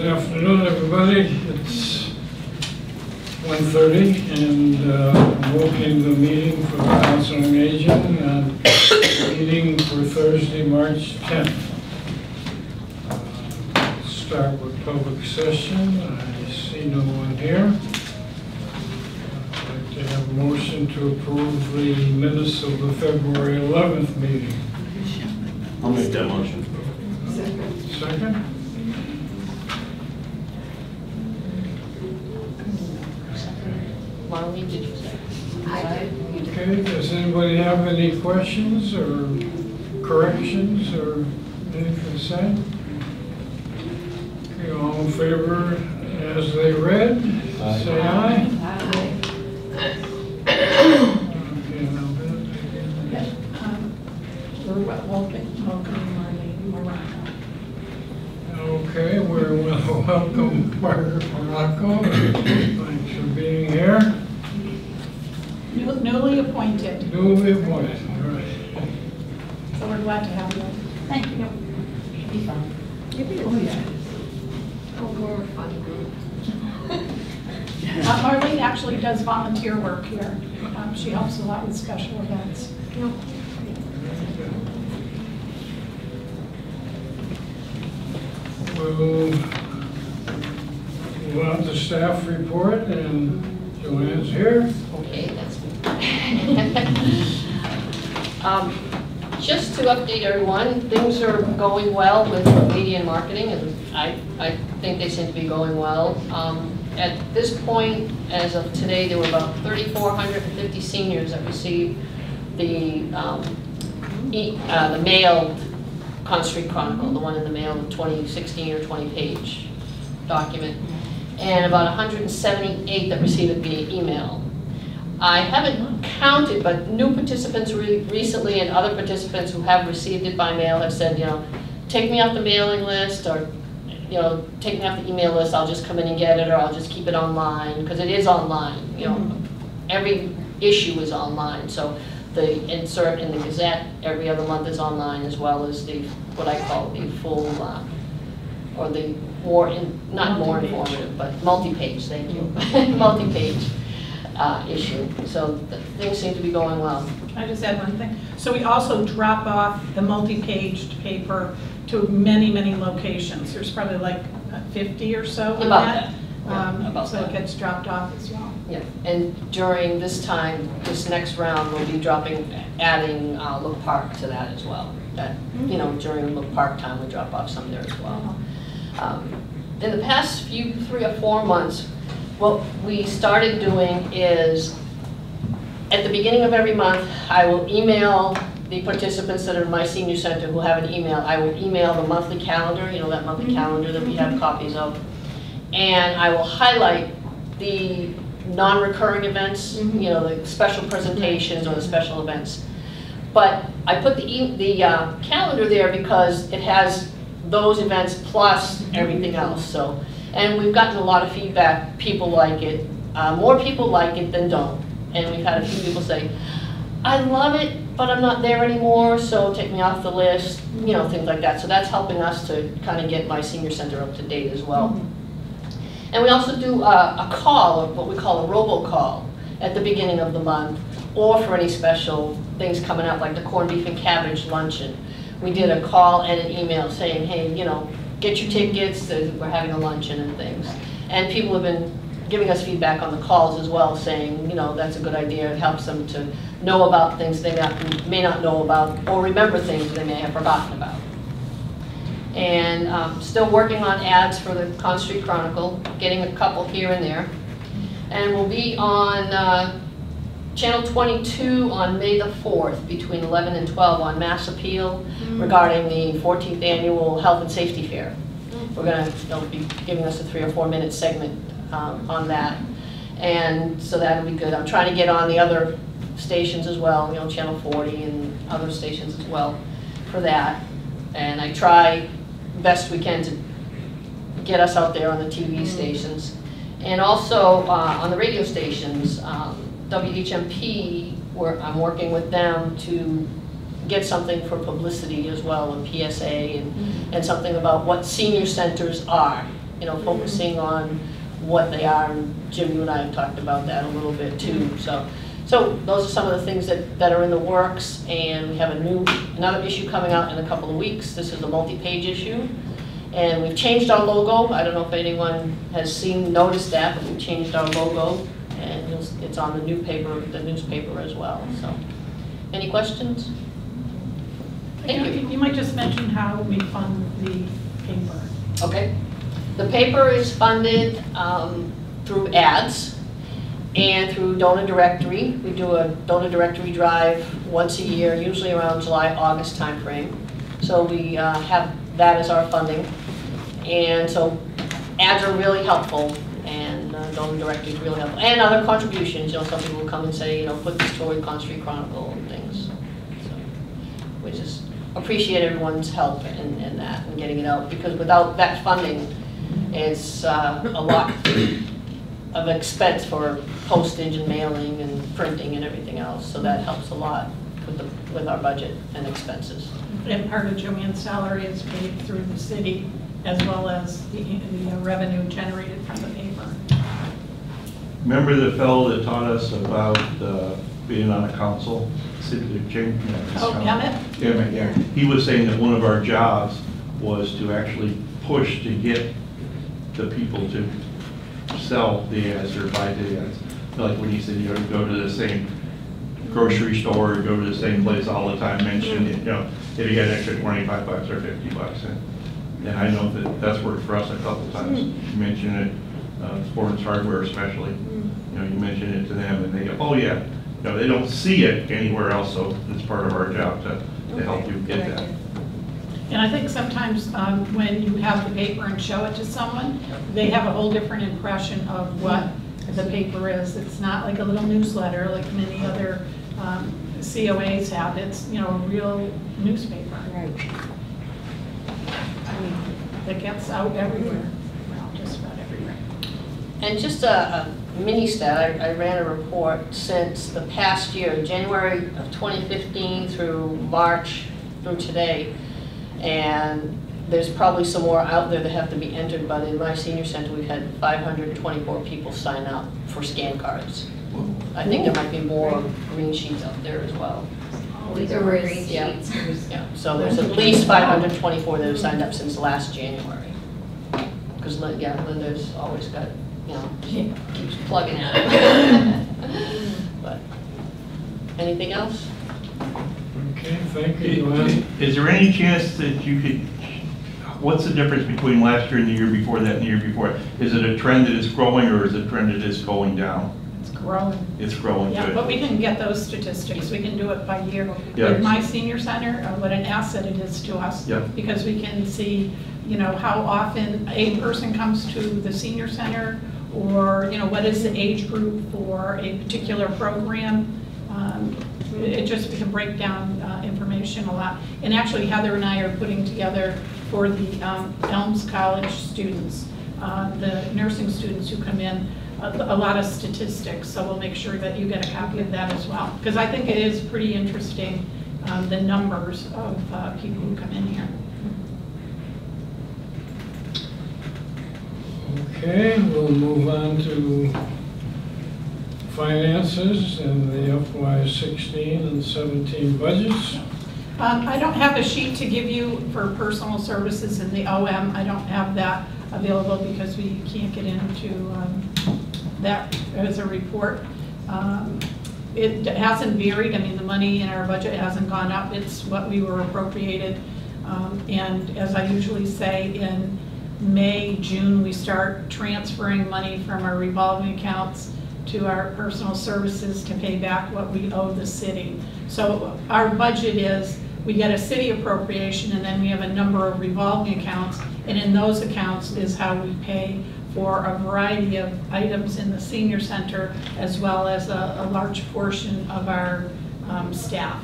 Good afternoon, everybody. It's 1:30, and I'm opening the meeting for the Council on Aging, meeting for Thursday, March 10th. Start with public session. I see no one here. I'd like to have a motion to approve the minutes of the February 11th meeting. I'll make that motion. Second? Marlene, did you say? I did. Okay, does anybody have any questions or corrections or anything to say? Okay, all in favor as they read, aye. Say aye. Aye. Okay, now that we'll welcome Margaret Morocco. Thanks for being here. Newly appointed. Newly appointed, all right. So we're glad to have you. Thank you. It'll be fun. Oh, yeah. Oh, we're a fun group. Marlene actually does volunteer work here. She helps a lot with special events. Yeah. We'll move on to staff report, and Joanne's here. Okay, that's good. Just to update everyone, things are going well with media and marketing, and I think they seem to be going well. At this point, as of today, there were about 3,450 seniors that received the mailed Conn Street Chronicle, the one in the mail, the 2016 or 20-page document, and about 178 that received it via email. I haven't counted, but new participants recently and other participants who have received it by mail have said, you know, take me off the mailing list, or, you know, take me off the email list, I'll just come in and get it, or I'll just keep it online, because it is online, you know, every issue is online. So the insert in the Gazette every other month is online, as well as the, what I call the full, or the more, not more informative, but multi-page, thank you, multi-page issue. So things seem to be going well. I just add one thing. So we also drop off the multi-paged paper to many, many locations. There's probably like 50 or so about that. Yeah, about so that. It gets dropped off as well. Yeah, and during this time, this next round, we'll be adding Look Park to that as well. That, you know, during Look Park time, we drop off some there as well. In the past few 3 or 4 months, what we started doing is, at the beginning of every month, I will email the participants that are in my senior center who have an email. I will email the monthly calendar, you know, that monthly calendar that we have copies of, and I will highlight the non-recurring events, you know, the special presentations or the special events. But I put the calendar there because it has those events plus everything else. So, and we've gotten a lot of feedback. People like it. More people like it than don't. And we've had a few people say, I love it, but I'm not there anymore, so take me off the list, you know, things like that. So that's helping us to kind of get my senior center up to date as well. And we also do a call, what we call a robocall, at the beginning of the month, or for any special things coming up, like the corned beef and cabbage luncheon. We did a call and an email saying, hey, you know, get your tickets, we're having a luncheon and things. And people have been giving us feedback on the calls as well, saying, you know, that's a good idea. It helps them to know about things they may not know about, or remember things they may have forgotten about. And still working on ads for the Conn Street Chronicle, getting a couple here and there. And we'll be on Channel 22 on May the 4th between 11 and 12 on Mass Appeal regarding the 14th annual Health and Safety Fair. We're going to be giving us a 3 or 4 minute segment on that. And so that'll be good. I'm trying to get on the other stations as well, you know, Channel 40 and other stations as well for that. And I try best we can to get us out there on the TV stations. And also on the radio stations, WHMP, where I'm working with them to get something for publicity as well, and PSA, and something about what senior centers are. you know, focusing on what they are. And Jim, you and I have talked about that a little bit too. So those are some of the things that are in the works, and we have another issue coming out in a couple of weeks. This is a multi-page issue, and we've changed our logo. I don't know if anyone has noticed that, but we've changed our logo, and it's on the newspaper as well. So, any questions? Thank you. You might just mention how we fund the paper. Okay. The paper is funded through ads and through donor directory. We do a donor directory drive once a year, usually around July, August timeframe. So we have that as our funding. And so ads are really helpful, and donor directory is really helpful. And other contributions, you know, some people will come and say, you know, put this toward Conn Street Chronicle and things. We just appreciate everyone's help in that and getting it out, because without that funding, it's a lot of expense for postage and mailing and printing and everything else. So that helps a lot with our budget and expenses. And part of Joanne's salary is paid through the city, as well as the revenue generated from the paper. Remember the fellow that taught us about being on a council? Emmett? Emmett, yeah. He was saying that one of our jobs was to actually push to get the people to sell the ads or buy the ads. Like when you said, you know, go to the same grocery store, or go to the same place all the time, mention it, you know, if you had an extra 25 bucks or 50 bucks. And I know that's worked for us a couple times. You mention it, Sports Hardware especially. You know, you mention it to them and they go, oh yeah. No, they don't see it anywhere else, so it's part of our job to help you get that. And I think sometimes when you have the paper and show it to someone, they have a whole different impression of what the paper is. It's not like a little newsletter like many other COAs have. It's, you know, a real newspaper. Right. I mean, that gets out everywhere. Well, just about everywhere. And just a mini stat, I ran a report since the past year, January of 2015 through March through today, and there's probably some more out there that have to be entered, but in my senior center we've had 524 people sign up for scan cards. I think there might be more green sheets out there as well. These are green sheets. Yeah. So there's at least 524 that have signed up since last January. Because yeah, Linda's always got, you know, she keeps plugging at it. But anything else? Okay, thank you. Is there any chance that you could? What's the difference between last year and the year before that and the year before? Is it a trend that is growing, or is it a trend that is going down? It's growing. It's growing. Yeah, good. But we can get those statistics. We can do it by year. Yes. With my senior center, what an asset it is to us, yep, because we can see, you know, how often a person comes to the senior center. Or, you know, what is the age group for a particular program? It just can break down information a lot. And actually, Heather and I are putting together for the Elms College students, the nursing students who come in, a lot of statistics. So we'll make sure that you get a copy of that as well, because I think it is pretty interesting, the numbers of people who come in here. Okay, we'll move on to finances and the FY16 and 17 budgets. I don't have a sheet to give you for personal services and the OM. I don't have that available because we can't get into that as a report. It hasn't varied. I mean, the money in our budget hasn't gone up. It's what we were appropriated. And as I usually say, in May, June, we start transferring money from our revolving accounts to our personal services to pay back what we owe the city. So our budget is, we get a city appropriation and then we have a number of revolving accounts, and in those accounts is how we pay for a variety of items in the senior center, as well as a large portion of our staff.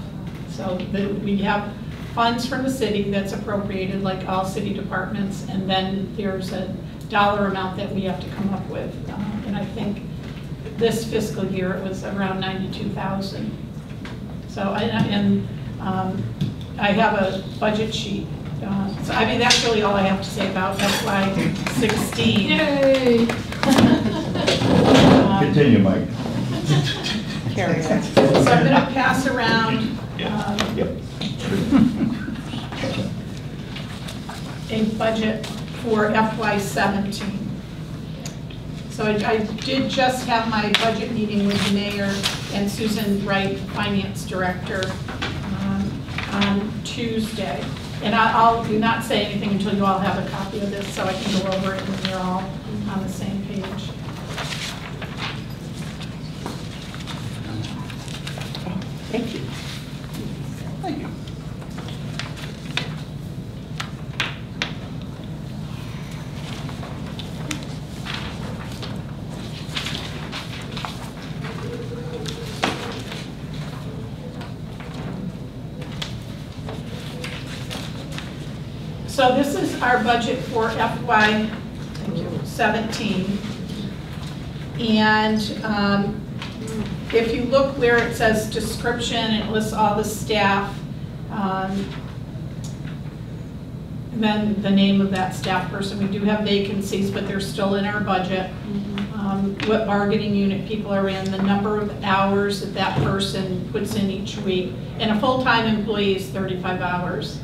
So we have funds from the city that's appropriated like all city departments, and then there's a dollar amount that we have to come up with. And I think this fiscal year it was around $92,000. So I have a budget sheet So I mean, that's really all I have to say about FY16. Yay! Continue, Mike. Carry on. So I'm going to pass around a budget for FY17. So I did just have my budget meeting with the mayor and Susan Wright, finance director, on Tuesday. And I'll do not say anything until you all have a copy of this so I can go over it when you're all on the same page. Oh, thank you. Thank you. So this is our budget for FY17, and if you look where it says description, it lists all the staff, and then the name of that staff person. We do have vacancies, but they're still in our budget. What bargaining unit people are in, the number of hours that that person puts in each week, and a full-time employee is 35 hours.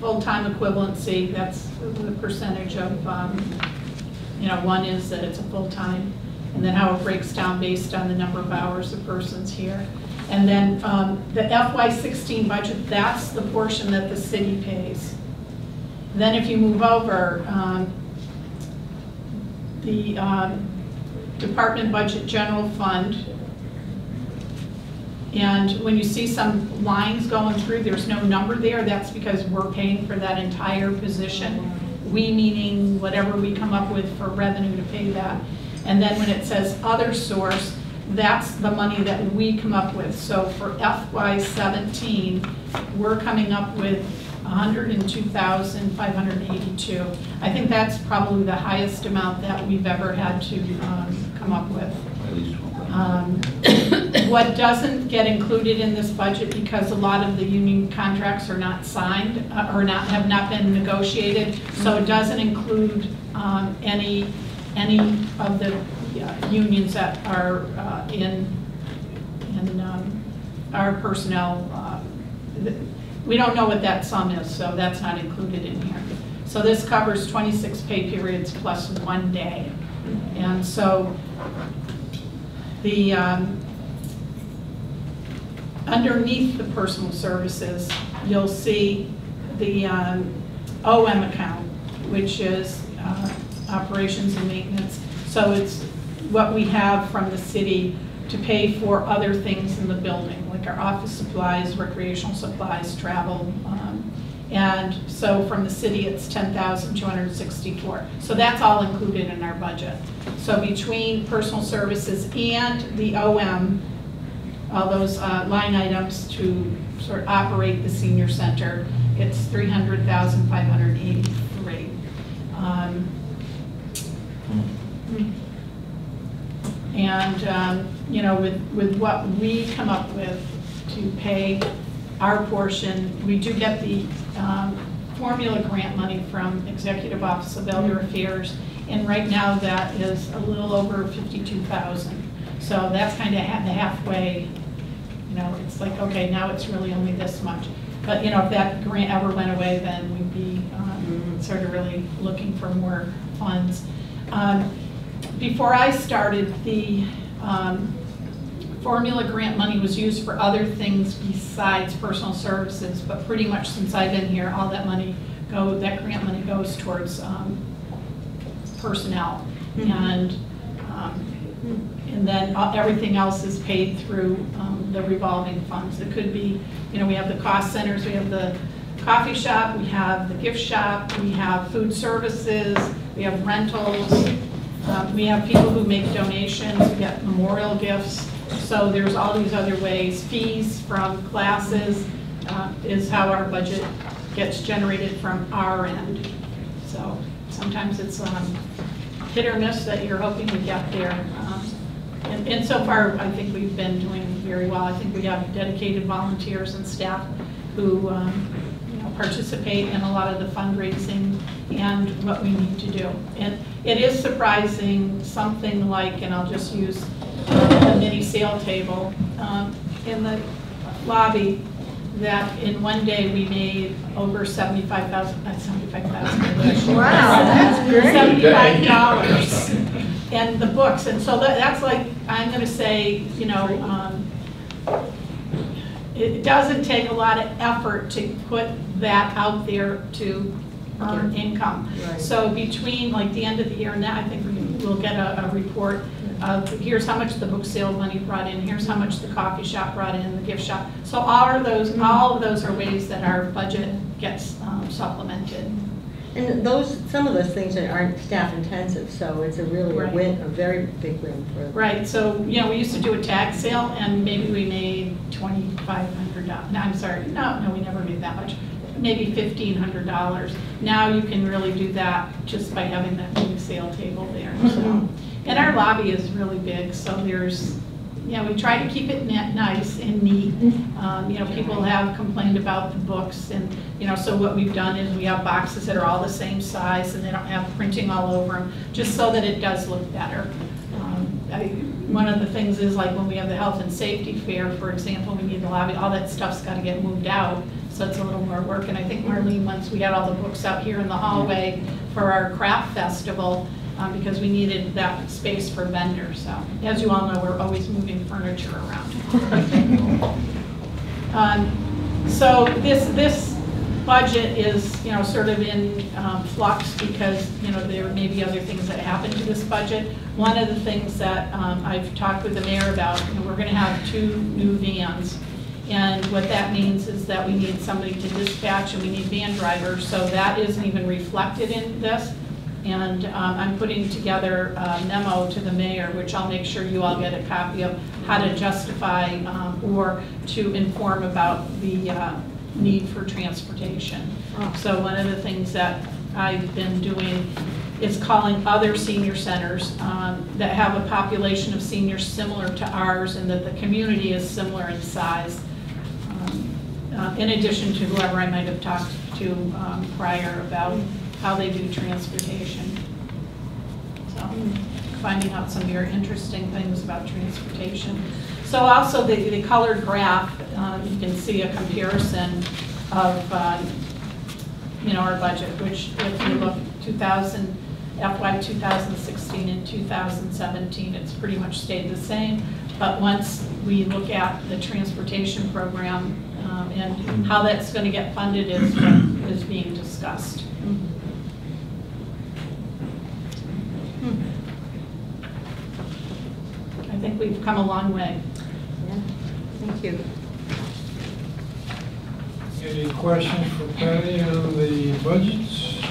Full-time equivalency, that's the percentage of, one is that it's a full-time, and then how it breaks down based on the number of hours of persons here. And then the FY16 budget, that's the portion that the city pays. And then if you move over, the department budget general fund, and when you see some lines going through, there's no number there. That's because we're paying for that entire position. We meaning whatever we come up with for revenue to pay that. And then when it says other source, that's the money that we come up with. So for FY17, we're coming up with $102,582. I think that's probably the highest amount that we've ever had to come up with. What doesn't get included in this budget, because a lot of the union contracts are not signed or have not been negotiated, so it doesn't include any of the unions that are in our personnel. We don't know what that sum is, so that's not included in here. So this covers 26 pay periods plus 1 day, and so. The underneath the personal services, you'll see the OM account, which is operations and maintenance. So it's what we have from the city to pay for other things in the building, like our office supplies, recreational supplies, travel. And so from the city, it's $10,264. So that's all included in our budget. So between personal services and the OM, all those line items to sort of operate the senior center, it's $300,583. And with what we come up with to pay our portion, we do get the formula grant money from Executive Office of Elder Affairs, and right now that is a little over $52,000. So that's kind of halfway. It's like, okay, now it's really only this much. But if that grant ever went away, then we'd be sort of really looking for more funds. Before I started, the formula grant money was used for other things besides personal services, but pretty much since I've been here, all that money goes towards personnel, and then everything else is paid through the revolving funds. It could be, we have the cost centers, we have the coffee shop, we have the gift shop, we have food services, we have rentals, we have people who make donations, we get memorial gifts. So there's all these other ways. Fees from classes is how our budget gets generated from our end. So sometimes it's hit or miss that you're hoping to get there. And so far, I think we've been doing very well. I think we have dedicated volunteers and staff who participate in a lot of the fundraising and what we need to do. And it is surprising, something like, and I'll just use the mini sale table in the lobby, that in one day we made over $75,000. Wow, that's great. $75 and the books. And so that's like, I'm going to say, you know, it doesn't take a lot of effort to put that out there to earn income. Right. So between like the end of the year and that, I think we'll get a report of here's how much the book sale money brought in, here's how much the coffee shop brought in, the gift shop. So all of those are ways that our budget gets supplemented. And some of those things aren't staff intensive, so it's a really a very big win for them. Right. So you know, we used to do a tag sale, and maybe we made $2,500. No, I'm sorry. No, we never made that much. Maybe $1,500. Now you can really do that just by having that big sale table there. So, and our lobby is really big, so there's, you know, we try to keep it nice and neat. You know, people have complained about the books, and you know, so what we've done is we have boxes that are all the same size, and they don't have printing all over them, just so that it does look better. One of the things is, like when we have the health and safety fair, for example, we need the lobby, all that stuff's got to get moved out, so it's a little more work. And I think Marlene, once we had all the books out here in the hallway for our craft festival, because we needed that space for vendors. So as you all know, we're always moving furniture around. So this budget is, you know, sort of in flux, because you know there may be other things that happen to this budget. One of the things that I've talked with the mayor about, you know, we're going to have 2 new vans, and what that means is that we need somebody to dispatch and we need van drivers. So that isn't even reflected in this. And I'm putting together a memo to the mayor, which I'll make sure you all get a copy of, how to justify or to inform about the need for transportation. So one of the things that I've been doing is calling other senior centers that have a population of seniors similar to ours, and that the community is similar in size, in addition to whoever I might have talked to prior about how they do transportation. So finding out some very interesting things about transportation. So also the colored graph, you can see a comparison of you know, our budget, which if you look FY 2016 and 2017, it's pretty much stayed the same. But once we look at the transportation program and how that's going to get funded is what is being discussed. I think we've come a long way. Yeah. Thank you. Any questions for Patty on the budgets?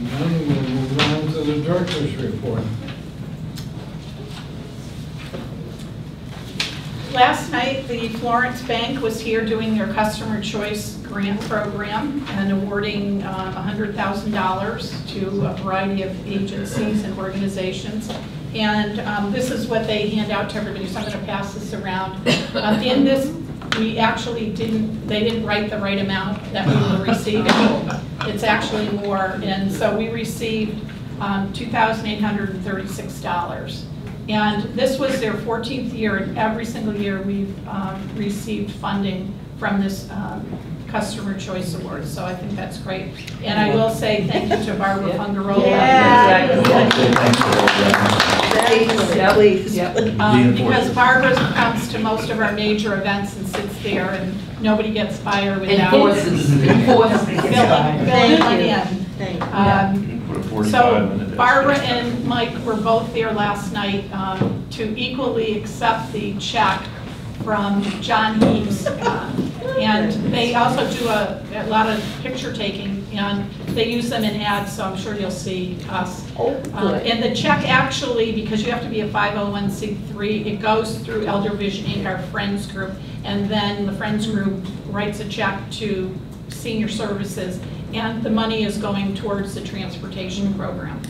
None. We'll move on to the director's report. Last night, the Florence Bank was here doing their Customer Choice Grant Program and awarding $100,000 to a variety of agencies and organizations. And this is what they hand out to everybody, so I'm going to pass this around. In this, we actually they didn't write the right amount that we were receiving. It's actually more, and so we received $2,836. And this was their 14th year, and every single year we've received funding from this Customer Choice Award. So I think that's great. And I will say thank you to Barbara Fungarola. Yeah. Because Barbara comes to most of our major events and sits there, and nobody gets fired without filling in. So Barbara and Mike were both there last night to equally accept the check from John Heaps. And they also do a lot of picture taking, and they use them in ads, so I'm sure you'll see us. And the check actually, because you have to be a 501c3, it goes through Elder Vision Inc., our Friends group, and then the Friends group writes a check to Senior Services, and the money is going towards the transportation program.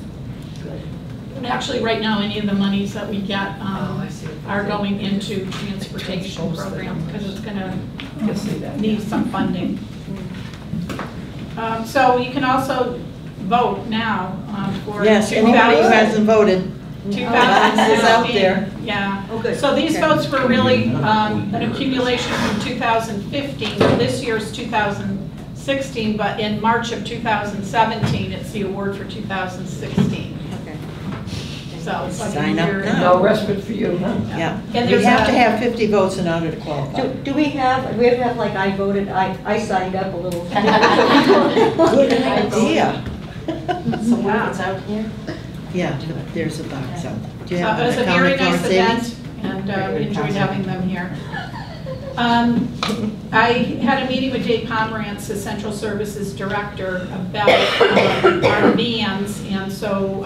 actually right now any of the monies that we get are going into transportation program because it's going to need some funding. So you can also vote now for yes, 2000. Anybody who hasn't voted. 2000 is out there. Yeah. Okay. So these votes were really an accumulation from 2015. This year's 2016, but in March of 2017, it's the award for 2016. Okay. So it's like sign up now. No respite for you. Huh? Yeah. And you have to have 50 votes in order to qualify. Do we have to have like I voted, I signed up a little. Good idea. So wow. It's out here. Yeah, there's a box out. So it was a very nice event, and we enjoyed having them here. I had a meeting with Dave Pomerantz, the Central Services Director, about our VMs, and so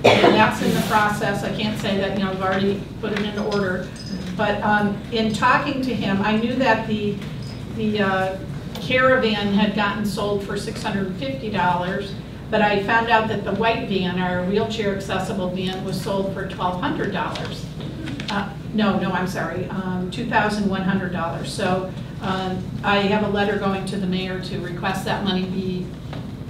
that's in the process. I can't say that, you know, I've already put it into order, but in talking to him, I knew that the caravan had gotten sold for $650. But I found out that the white van, our wheelchair accessible van, was sold for $1,200. No, I'm sorry, $2,100. So I have a letter going to the mayor to request that money be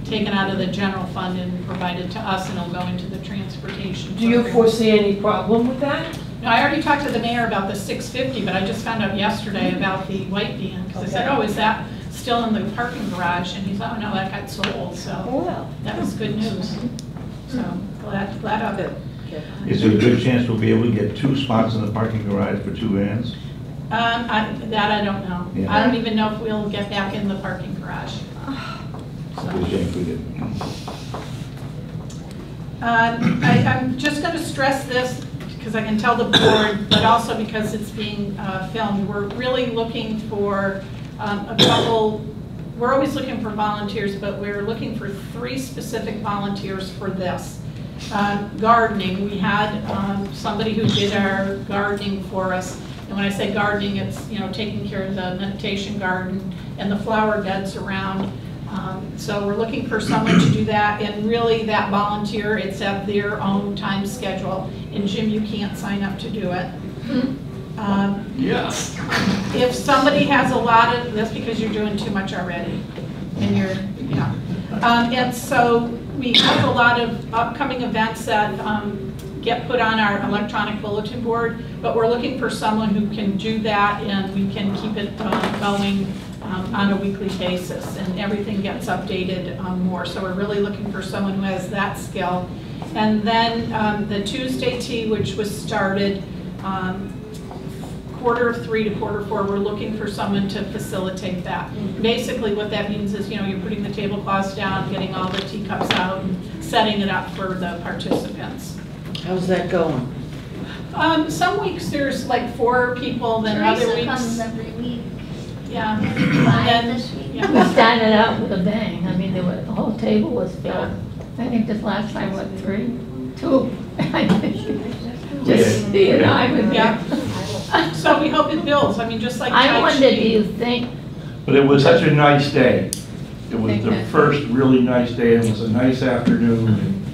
taken out of the general fund and provided to us, and it'll go into the transportation. Do you foresee any problem with that? No, I already talked to the mayor about the $650, but I just found out yesterday about the white van because I said, oh, is that still in the parking garage? And he thought, oh no, that got sold. So that was good news. So glad of it. Is there a good chance we'll be able to get 2 spots in the parking garage for 2 vans? That I don't know. Yeah. I don't even know if we'll get back in the parking garage. I'm just going to stress this because I can tell the board, but also because it's being filmed. We're really looking for we're always looking for volunteers, but we're looking for 3 specific volunteers for this. Gardening, we had somebody who did our gardening for us. And when I say gardening, it's, you know, taking care of the meditation garden and the flower beds around. So we're looking for someone to do that, and really that volunteer, it's at their own time schedule. And Jim, you can't sign up to do it. Yes. If somebody has a lot of, that's because you're doing too much already, and you're, yeah. And so we have a lot of upcoming events that get put on our electronic bulletin board, but we're looking for someone who can do that, and we can keep it going on a weekly basis, and everything gets updated more. So we're really looking for someone who has that skill. And then the Tuesday tea, which was started quarter 3 to quarter 4, we're looking for someone to facilitate that. Basically what that means is, you know, you're putting the tablecloths down, getting all the teacups out, and setting it up for the participants. How's that going? Some weeks there's like 4 people, then Teresa other weeks. Comes every week. Yeah. And then, yeah. We started out with a bang. I mean, the whole table was filled. Yeah. I think this last time, what, 3? 2. I think. Just, you know, I was there. So we hope it builds. I mean, just like I wondered, do you think? But it was such a nice day. It was the first really nice day. It was a nice afternoon.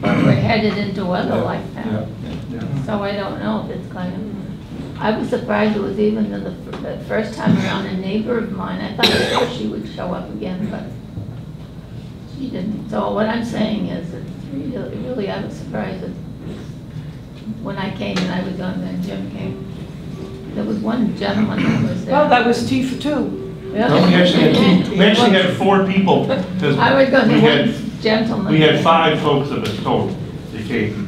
But we're headed into weather like that. Yeah. So I don't know if it's going to. I was surprised it was even the first time around. A neighbor of mine, I thought she would show up again, but she didn't. So what I'm saying is, it's really, I was surprised. When I came and I was on there, Jim came. There was one gentleman that was there. Well, that was tea for 2. Yeah. No, we actually had 4 people. I was going to one gentleman. We had 5 folks of us total. They came.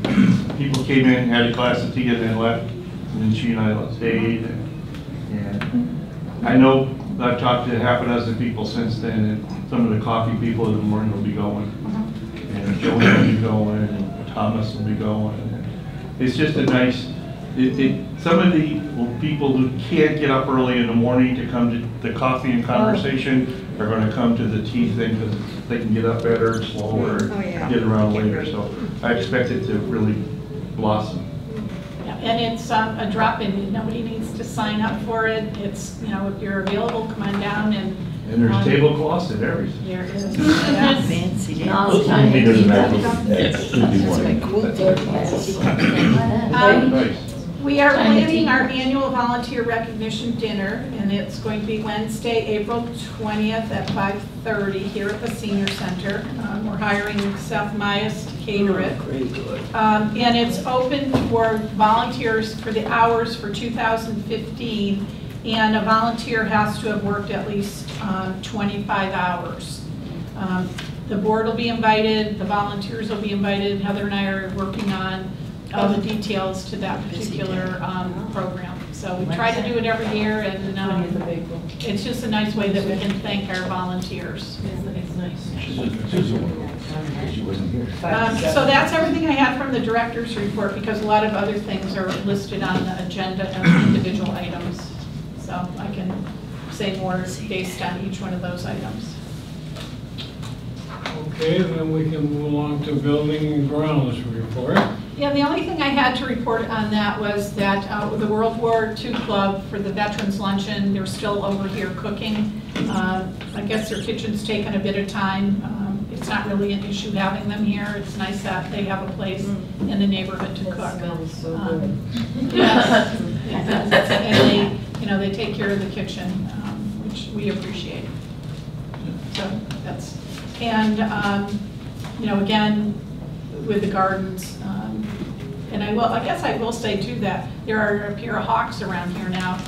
People came in, had a glass of tea, and then left. And then she and I stayed. And I know I've talked to half a dozen people since then, and some of the coffee people in the morning will be going. And Joey will be going, and Thomas will be going. It's just a nice, some of the people who can't get up early in the morning to come to the coffee and conversation are going to come to the tea thing because they can get up better, slower, get around later. So I expect it to really blossom. Yeah, and it's a drop-in. Nobody needs to sign up for it. It's, you know, if you're available, come on down and And there's tablecloths and everything. There it is. Fancy. It doesn't matter. We are planning our annual volunteer recognition dinner, and it's going to be Wednesday, April 20th at 5:30 here at the Senior Center. We're hiring Seth Myers to cater it. And it's open for volunteers for the hours for 2015. And a volunteer has to have worked at least 25 hours. The board will be invited, the volunteers will be invited. Heather and I are working on all the details to that particular program. So we try to do it every year, and it's just a nice way that we can thank our volunteers. It's nice. She wasn't here. So that's everything I had from the director's report, because a lot of other things are listed on the agenda as individual items. So I can say more based on each one of those items. Okay, then we can move along to building and grounds report. Yeah, the only thing I had to report on that was that the World War II Club for the Veterans Luncheon, they're still over here cooking. I guess their kitchen's taken a bit of time. It's not really an issue having them here. It's nice that they have a place in the neighborhood to cook. Smells so good. Yes, it does. And they take care of the kitchen, which we appreciate. So that's, and again, with the gardens, and I guess I will say too that there are a pair of hawks around here now,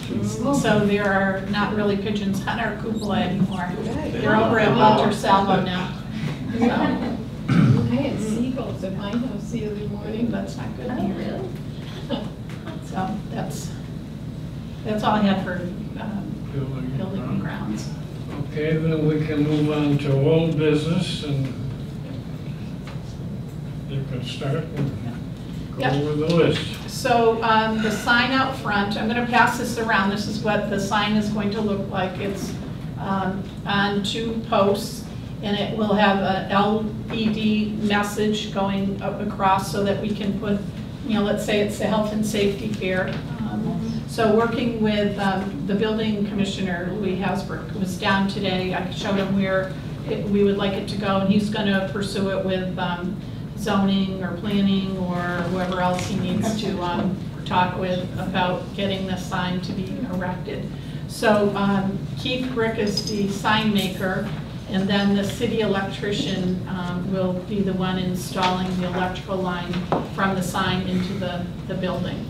so there are not really pigeons on our cupola anymore. They're over at Walter Salvo now. I had seagulls at my house the other morning. That's not good. Oh, really? So that's all I had for building and grounds. Okay, then we can move on to old business, and you can start and go over the list. So the sign out front, I'm going to pass this around. This is what the sign is going to look like. It's on two posts, and it will have an LED message going up across so that we can put, let's say it's the health and safety fair. So working with the building commissioner, Louis Hasbrook, was down today. I showed him where we would like it to go, and he's going to pursue it with zoning or planning or whoever else he needs to talk with about getting the sign to be erected. So Keith Brick is the sign maker, and then the city electrician will be the one installing the electrical line from the sign into the building.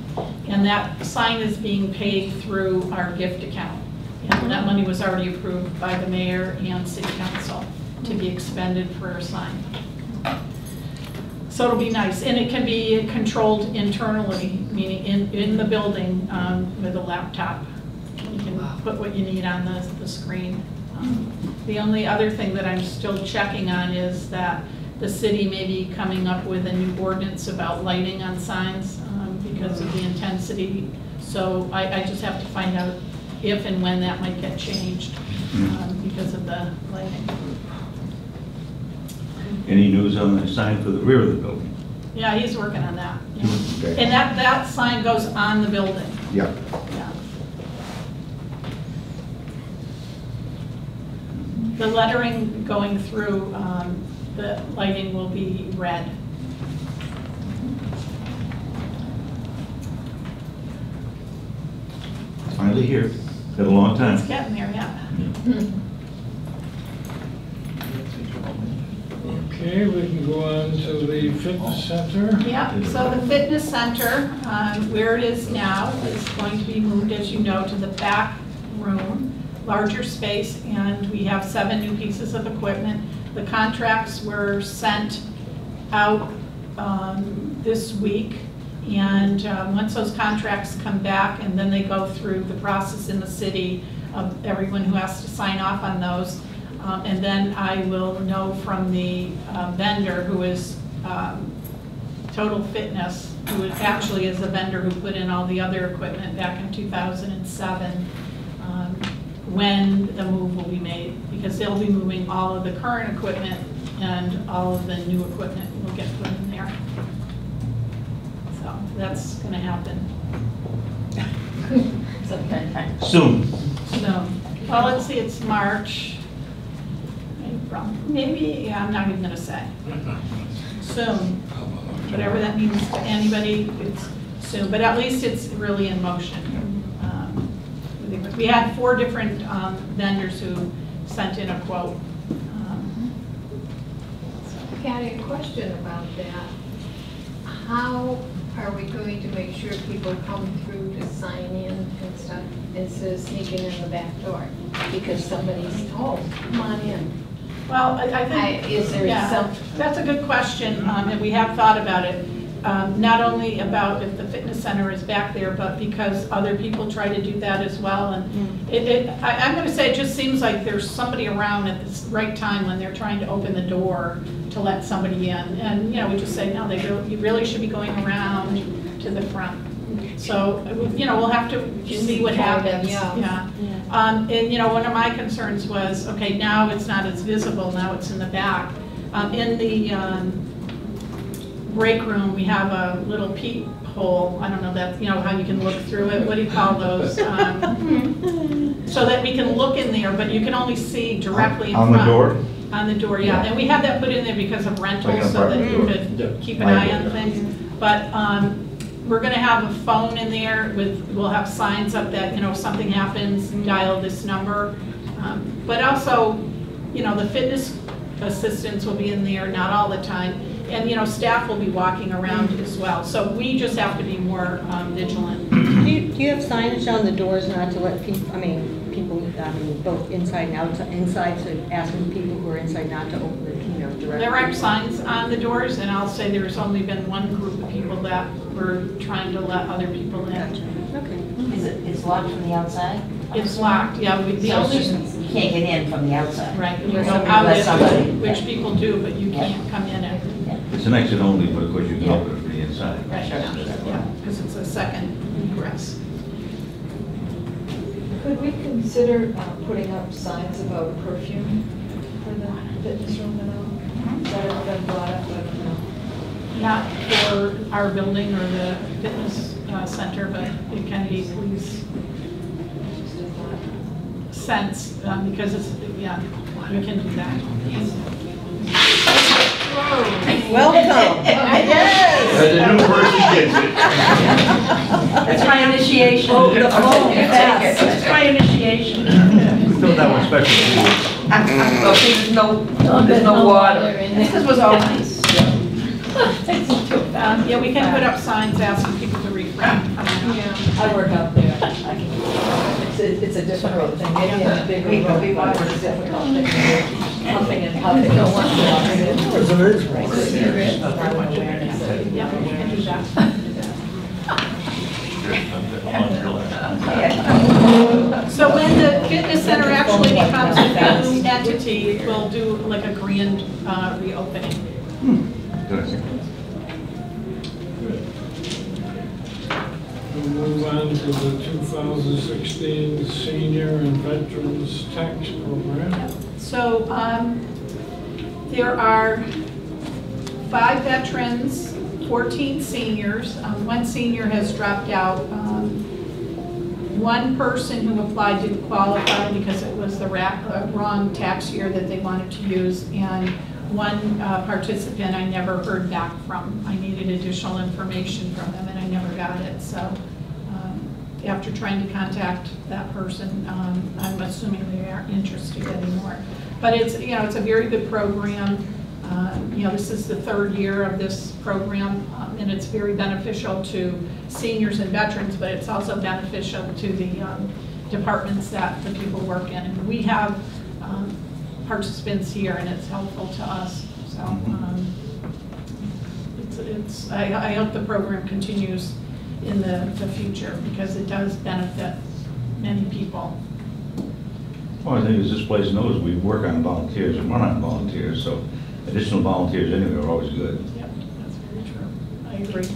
And that sign is being paid through our gift account. And that money was already approved by the mayor and city council to be expended for a sign. So it'll be nice. And it can be controlled internally, meaning in the building with a laptop. You can put what you need on the screen. The only other thing that I'm still checking on is that the city may be coming up with a new ordinance about lighting on signs. Because of the intensity, so I just have to find out if and when that might get changed because of the lighting. Any news on the sign for the rear of the building? Yeah, he's working on that. Yeah. Okay. And that sign goes on the building. Yeah. Yeah. The lettering going through the lighting will be red. Finally here. Been a long time. It's getting there, yeah. Okay, we can go on to the fitness center. Yeah, so the fitness center, where it is now, is going to be moved, as you know, to the back room, larger space, and we have 7 new pieces of equipment. The contracts were sent out this week. And once those contracts come back, and then they go through the process in the city of everyone who has to sign off on those, and then I will know from the vendor who is Total Fitness, who actually is the vendor who put in all the other equipment back in 2007, when the move will be made, because they'll be moving all of the current equipment, and all of the new equipment will get put in there. So that's going to happen. Soon. No. Well, let's see, it's March. from. Maybe, I'm not even going to say. Soon. Whatever that means to anybody, it's soon. But at least it's really in motion. We had four different vendors who sent in a quote. I had a question about that. How are we going to make sure people come through to sign in and stuff instead of sneaking in the back door because somebody's, oh, come on in? Well, I think that's a good question, and we have thought about it. Not only about if the fitness center is back there, but because other people try to do that as well. And I'm going to say it just seems like there's somebody around at this right time when they're trying to open the door to let somebody in. And, you know, we just say, no, you really should be going around to the front. So, you know, we'll have to see what happens. And, you know, one of my concerns was, okay, now it's not as visible. Now it's in the back. In the break room, we have a little peep hole. I don't know that, you know, how you can look through it. What do you call those? So that we can look in there, but you can only see directly in front. On the door? On the door, yeah. And we had that put in there because of rentals so that you could keep an eye on things. But we're going to have a phone in there. We'll have signs up that, you know, if something happens, dial this number. But also, you know, the fitness assistants will be in there, not all the time. And, you know, staff will be walking around as well. So we just have to be more vigilant. Do you have signage on the doors not to let people, both inside and outside, so asking people who are inside not to open the, you know, directly? There are signs on the doors, and I'll say there's only been one group of people that were trying to let other people in. Gotcha. Okay. Is it locked from the outside? It's locked, yeah. You can't get in from the outside. Right. You go out somebody, which people do, but you can't come in. It's an exit only, but of course you can open it from the inside. Right, because it's a second ingress. Could we consider putting up signs about perfume for the fitness room at all? Has that ever been brought up? I don't know. Not for our building or the fitness center, but it can be please sensed because it's, we can do that. Welcome. Yes. The new person gets it. That's my initiation. Oh, no. That's my initiation. We filled that one special. There's no water. This was all nice. Yeah, we can put up signs asking people to refrain. I work out there. It's a difficult thing. Maybe it's a bigger room, but it's difficult. Huffing and puffing. Don't want to walk in. There's an urge right there. Yeah, we can do that. So when the fitness center actually becomes a new entity, we'll do like a grand reopening. We'll move on to the 2016 Senior and Veterans Tax Program. So there are 5 veterans, 14 seniors. One senior has dropped out. One person who applied didn't qualify because it was the wrong tax year that they wanted to use. And one participant I never heard back from. I needed additional information from them, and I never got it. So after trying to contact that person, I'm assuming they aren't interested anymore. But it's, you know, it's a very good program. You know, this is the 3rd year of this program, and it's very beneficial to seniors and veterans, but it's also beneficial to the departments that the people work in. And we have participants here, and it's helpful to us. So I hope the program continues in the future because it does benefit many people. Well, I think as this place knows, we work on volunteers and run on volunteers, so additional volunteers anyway are always good. Yep, that's very true. I agree.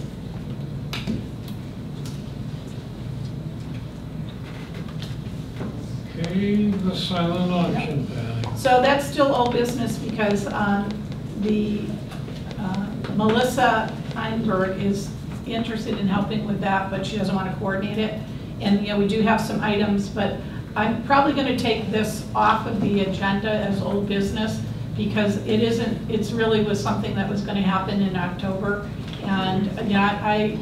Okay, the silent auction bag. So that's still old business because Melissa Heinberg is interested in helping with that, but she doesn't want to coordinate it. And you know, we do have some items, but I'm probably going to take this off of the agenda as old business because it isn't, it's really was something that was going to happen in October, and yeah, I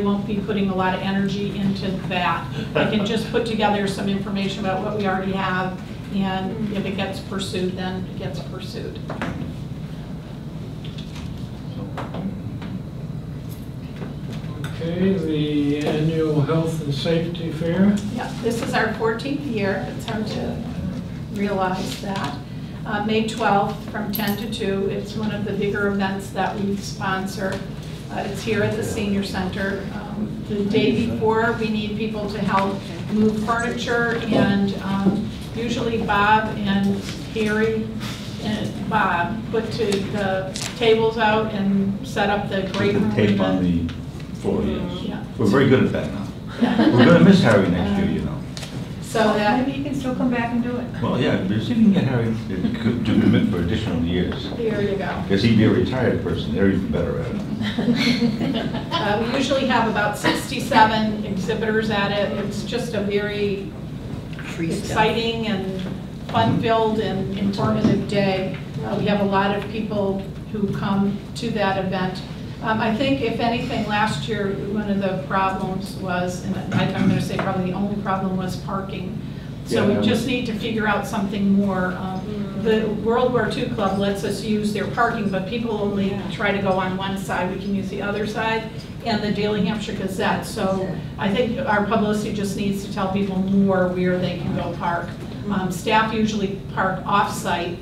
won't be putting a lot of energy into that. I can just put together some information about what we already have, and if it gets pursued, then it gets pursued. Okay, the annual health and safety fair. Yeah, this is our 14th year. It's hard to realize that. May 12th from 10 to 2. It's one of the bigger events that we sponsor. It's here at the senior center. The day before, we need people to help move furniture, and usually Bob and Gary and Bob put the tables out and set up the great room. Tape on the floor, yes. Yeah. We're very good at that now. Yeah. We're going to miss Harry next year, you know. So that maybe you can still come back and do it. Well, yeah, if you can get Harry, you could do it for additional years. There you go. Because he'd be a retired person. They're even better at it. We usually have about 67 exhibitors at it. It's just a very exciting and fun-filled and informative day. We have a lot of people who come to that event. I think, if anything, last year one of the problems was, and I'm going to say probably the only problem was parking. So yeah, we just need to figure out something more. The World War II Club lets us use their parking, but people only try to go on one side. We can use the other side, and the Daily Hampshire Gazette. So I think our publicity just needs to tell people more where they can go park. Staff usually park off-site,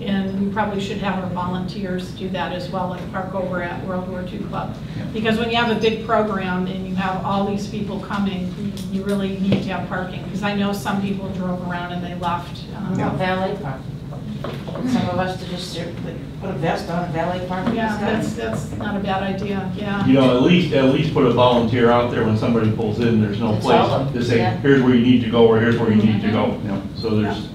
and we probably should have our volunteers do that as well, like park over at World War II Club. Because when you have a big program and you have all these people coming, you really need to have parking. Because I know some people drove around and they left. Valley Park. Some of us to just put a vest on at Valley Park. Yeah, that's not a bad idea. Yeah. You know, at least put a volunteer out there when somebody pulls in. There's no place to say here's where you need to go or here's where you need to go. Yeah. So there's.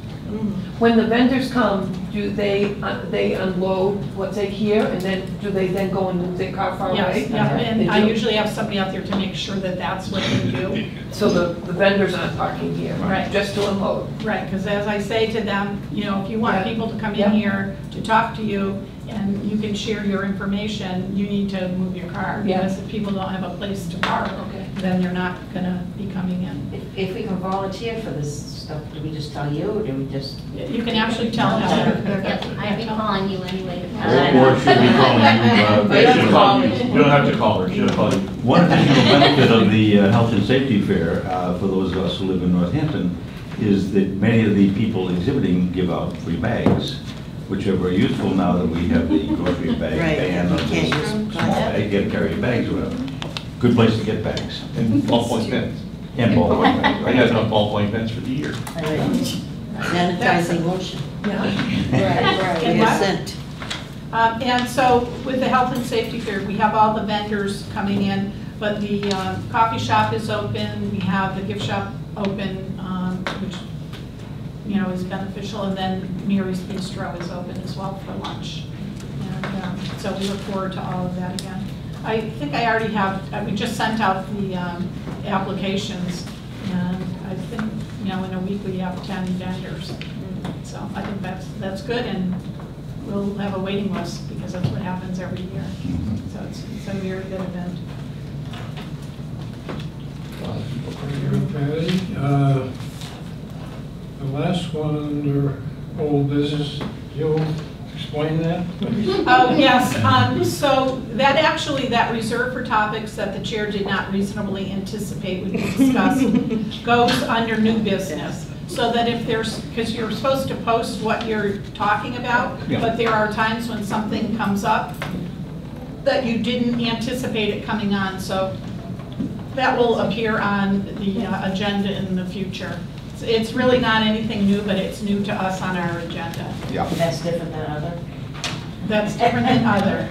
When the vendors come, do they unload what they hear, and then do they then go and move their car far away? Yes, and I usually have somebody out there to make sure that that's what they do. So the vendors aren't parking here, right? Just to unload. Right, because as I say to them, you know, if you want people to come in here to talk to you and you can share your information, you need to move your car. Because if people don't have a place to park, then they're not going to be coming in. If we can volunteer for this stuff, do we just tell you, or do we just... You can actually tell us. I'd be calling you anyway. Or should be calling you. You don't have to call her. She'll call you. One additional benefit of the health and safety fair, for those of us who live in Northampton, is that many of the people exhibiting give out free bags, which are very useful now that we have the grocery bag ban on the small bag, get carry bags around. Good place to get bags. And ballpoint pens. And ballpoint pens. I got enough ballpoint pens for the year. Sanitizing motion. And so with the health and safety fair, we have all the vendors coming in, but the coffee shop is open. We have the gift shop open, which you know is beneficial, and then Mary's Bistro is open as well for lunch. And so we look forward to all of that again. I think I already have, we just sent out the applications, and I think, you know, in a week we have 10 vendors. So I think that's good, and we'll have a waiting list because that's what happens every year. So it's a very good event. Okay, the last one under old business, Jill. Explain that? Oh, yes. So that reserve for topics that the chair did not reasonably anticipate would be discussed goes under new business. So that if there's, because you're supposed to post what you're talking about, but there are times when something comes up that you didn't anticipate it coming on. So that will appear on the agenda in the future. It's really not anything new, but it's new to us on our agenda. Yeah. That's different than other? That's different than other.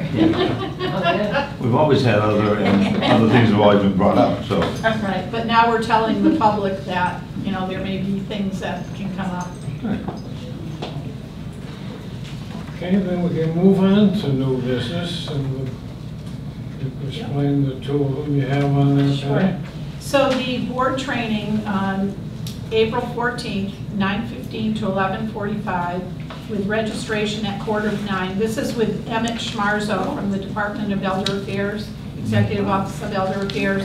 We've always had other, and other things have always been brought up, so. Right, but now we're telling the public that, you know, there may be things that can come up. Right. Okay, then we can move on to new business, and explain the two of them you have on there. Sure. So the board training, April 14th, 9:15 to 11:45, with registration at 9:15. This is with Emmett Schmarzo from the Department of Elder Affairs, Executive Office of Elder Affairs.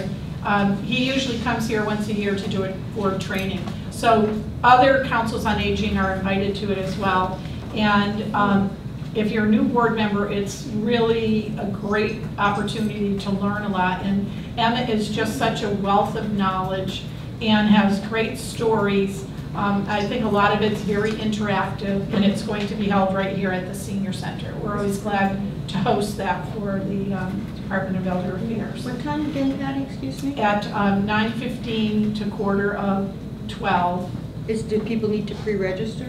He usually comes here once a year to do a board training. So other councils on aging are invited to it as well. And if you're a new board member, it's really a great opportunity to learn a lot. And Emma is just such a wealth of knowledge and has great stories. I think a lot of it's very interactive, and it's going to be held right here at the Senior Center. We're always glad to host that for the Department of Elder Affairs. What time of day is that, excuse me? At 9:15 to 11:45. Do people need to pre-register?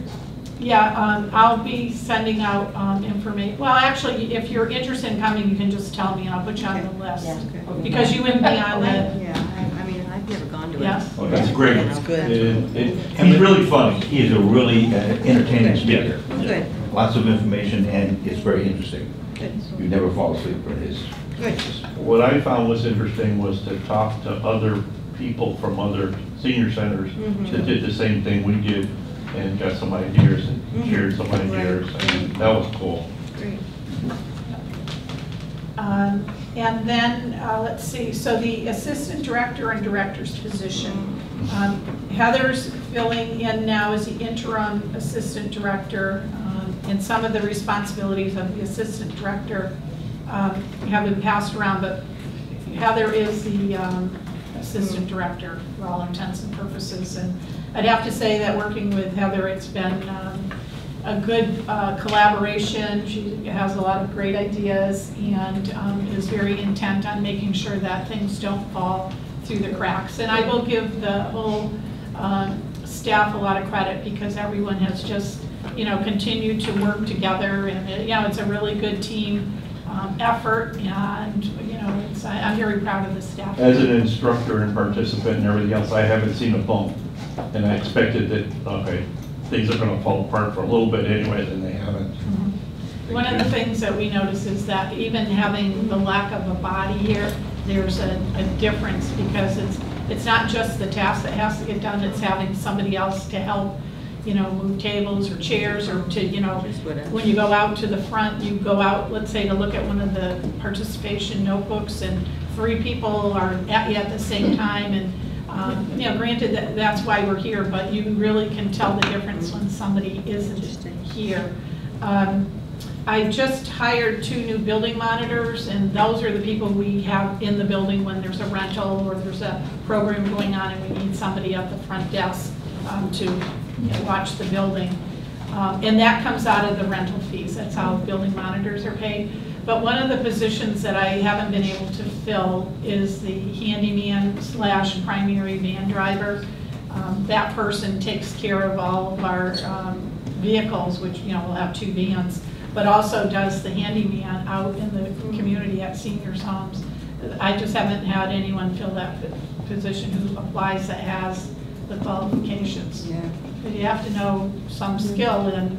Yeah, I'll be sending out information. Well, actually, if you're interested in coming, you can just tell me and I'll put you on the list. Yeah, okay. Because you wouldn't be on it. Yeah, I mean, I've never gone to it. Yeah. Oh, that's great. That's good. He's really funny. He's a really entertaining speaker. Good. Yeah. Good. Lots of information, and it's very interesting. Good. You never fall asleep for his. Good. What I found was interesting was to talk to other people from other senior centers that did the same thing we did, and got some ideas and shared some ideas. And that was cool. Great. And then let's see. So the assistant director and director's position. Heather's filling in now as the interim assistant director, and some of the responsibilities of the assistant director have been passed around. But Heather is the assistant director for all intents and purposes. And I'd have to say that working with Heather, it's been a good collaboration. She has a lot of great ideas and is very intent on making sure that things don't fall through the cracks. And I will give the whole staff a lot of credit, because everyone has just, you know, continued to work together, and it, you know, it's a really good team effort, and you know, it's, I'm very proud of the staff. As an instructor and participant and everything else, I haven't seen a bump. And I expected that, okay, things are going to fall apart for a little bit anyway, and they haven't. One of the things that we notice is that even having the lack of a body here, there's a difference, because it's not just the task that has to get done, it's having somebody else to help, you know, move tables or chairs, or to, you know, when you go out to the front, you go out, let's say, to look at one of the participation notebooks, and three people are at you at the same time, and you know, granted that that's why we're here, but you really can tell the difference when somebody isn't here. I just hired 2 new building monitors, and those are the people we have in the building when there's a rental or there's a program going on and we need somebody at the front desk to, you know, watch the building. And that comes out of the rental fees. That's how building monitors are paid. But one of the positions that I haven't been able to fill is the handyman / primary van driver. That person takes care of all of our vehicles, which, you know, we'll have 2 vans, but also does the handyman out in the community at seniors' homes. I just haven't had anyone fill that position who applies that has the qualifications. Yeah. But you have to know some skill in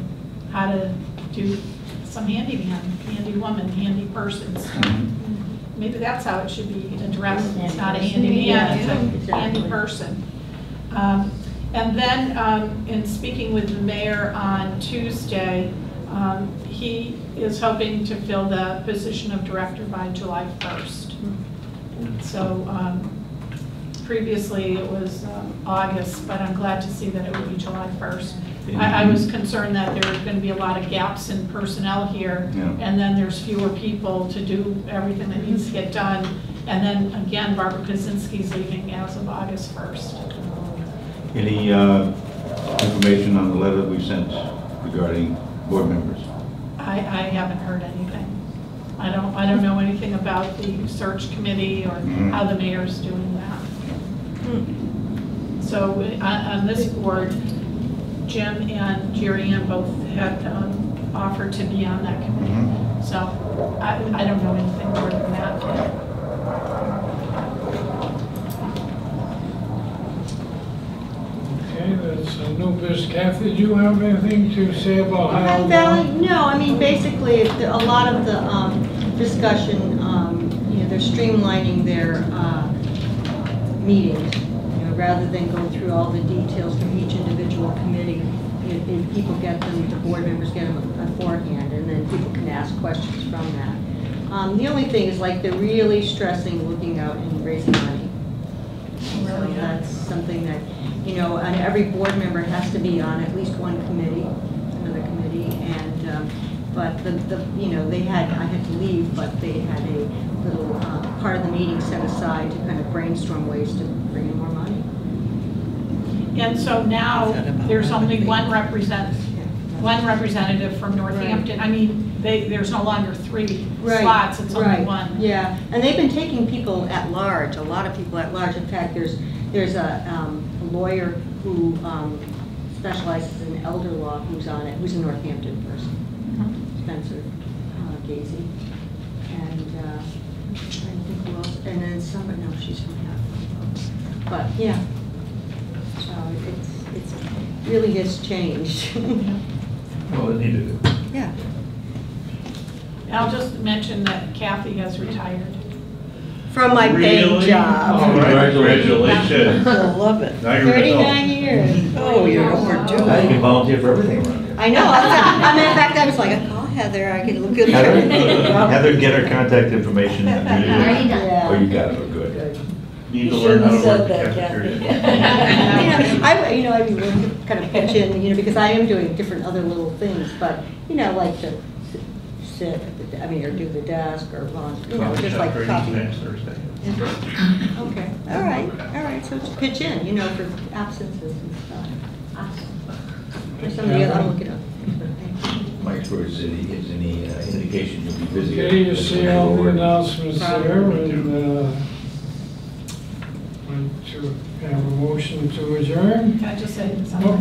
how to do some handyman, handy woman, handy person. Maybe that's how it should be addressed. It's not a handyman, it's a handy person. And then in speaking with the mayor on Tuesday, he is hoping to fill the position of director by July 1st. So previously it was August, but I'm glad to see that it will be July 1st. I was concerned that there was going to be a lot of gaps in personnel here, and then there's fewer people to do everything that needs to get done. And then again, Barbara Kaczynski's leaving as of August 1st. Any information on the letter that we sent regarding board members? I haven't heard anything. I don't know anything about the search committee or how the mayor's doing that. So on this board, Jim and Jerry-Ann both had offered to be on that committee. So I don't know anything more than that. Okay, that's a new business. Kathy, do you have anything to say about how Valley? No, I mean, basically, a lot of the discussion, you know, they're streamlining their meetings. rather than go through all the details for each individual committee, and people get them, the board members get them beforehand, and then people can ask questions from that. The only thing is, like, they're really stressing looking out and raising money. So that's something that, you know, and every board member has to be on at least one committee, another committee, and but the you know, I had to leave, but they had a little part of the meeting set aside to kind of brainstorm ways to bring in more money. And so now there's only one representative from Northampton. Right. I mean, there's no longer three slots, it's only one. Yeah, and they've been taking people at large, a lot of people at large. In fact, there's a lawyer who specializes in elder law who's on it, who's a Northampton person, Spencer Gacy. And I think who else, and then somebody, no, she's from Half. But yeah, it's really has changed. Well, it needed it. Yeah. I'll just mention that Kathy has retired. From my paying job. Oh, right. Congratulations. I love it. 39 years. Oh, you're overdue. I can volunteer for everything around here. I know. I mean, in fact, I was like, I call Heather. I can look good. Heather, get her contact information. Yeah. Oh, you got it. Oh, good. Need to learn how to work the cafeteria. I mean, we'll kind of pitch in, you know, because I am doing different other little things, but, you know, like to sit at the, I mean, or do the desk or lunch, you know, just like coffee. Yeah. Okay, all right, so just pitch in, you know, for absences and stuff. Awesome. There's somebody else, I'll look it up. My towards any indication you'll be busy. Okay, you see all the announcements there, and to have a motion to adjourn. Can I just say something?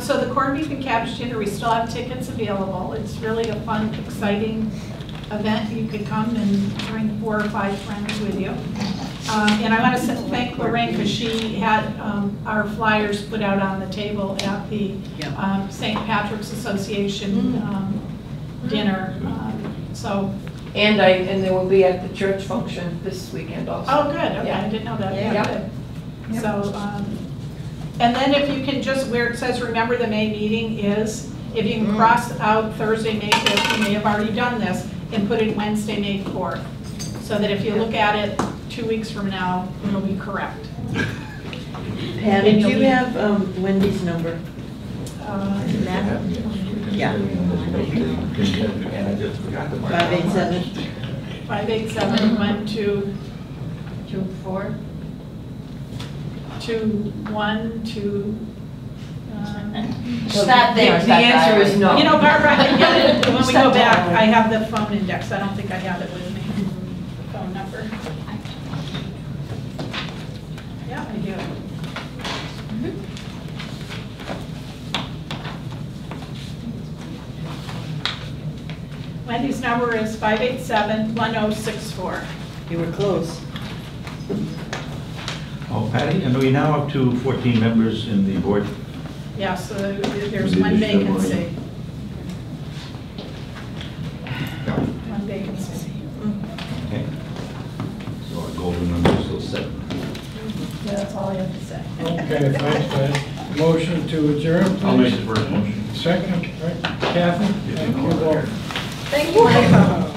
So the Corn Beef and Cabbage Dinner, we still have tickets available. It's really a fun, exciting event. You could come and bring 4 or 5 friends with you. And I want to thank Lorraine because she had our flyers put out on the table at the St. Patrick's Association dinner. And they will be at the church function this weekend also. Oh, good. Okay, yeah. I didn't know that. Yeah. Good. So, and then if you can just, where it says remember the May meeting is, if you can cross out Thursday, May 5th, you may have already done this, and put it Wednesday, May 4th. So that if you look at it 2 weeks from now, it'll be correct. Pat, did you have Wendy's number? Yeah. 587-124-2121. Stop there. The answer is no. You know, Barbara, I can get it. When we go back, I have the phone index. I don't think I have it with me. Phone number. Yeah, I do. Wendy's number is 587-1064. You were close. Oh, Patty, and are we now up to 14 members in the board? Yeah, so there's one vacancy. One vacancy. Okay. So our golden number is still 7. Yeah, that's all I have to say. Okay, thanks. Motion to adjourn, please. I'll make the first motion. Second, right? Kathy? Thank you. Thank you.